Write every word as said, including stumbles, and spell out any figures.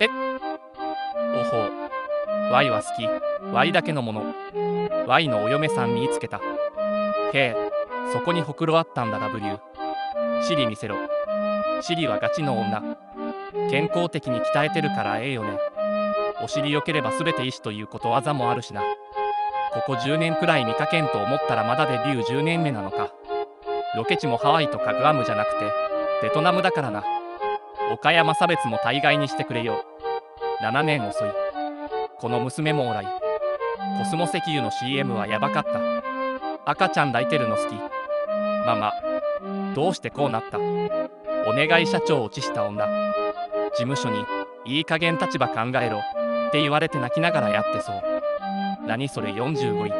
えっおほう、わいは好き、わいだけのもの、わいのお嫁さん見つけた。へえ、そこにほくろあったんだ。 W シリ見せろ。シリはガチの女。健康的に鍛えてるからええよね。お尻良ければ全て石ということわざもあるしな。ここじゅうねんくらい見かけんと思ったらまだデビューじゅうねんめなのか。ロケ地もハワイとかグアムじゃなくてベトナムだからな。岡山差別も大概にしてくれよ。ななねん遅い。この娘もおらい。コスモ石油の シーエム はやばかった。赤ちゃん抱いてるの好き。ママ、どうしてこうなった。お願い社長落ちした女。事務所にいい加減立場考えろって言われて泣きながらやってそう。何それ。よんじゅうごい。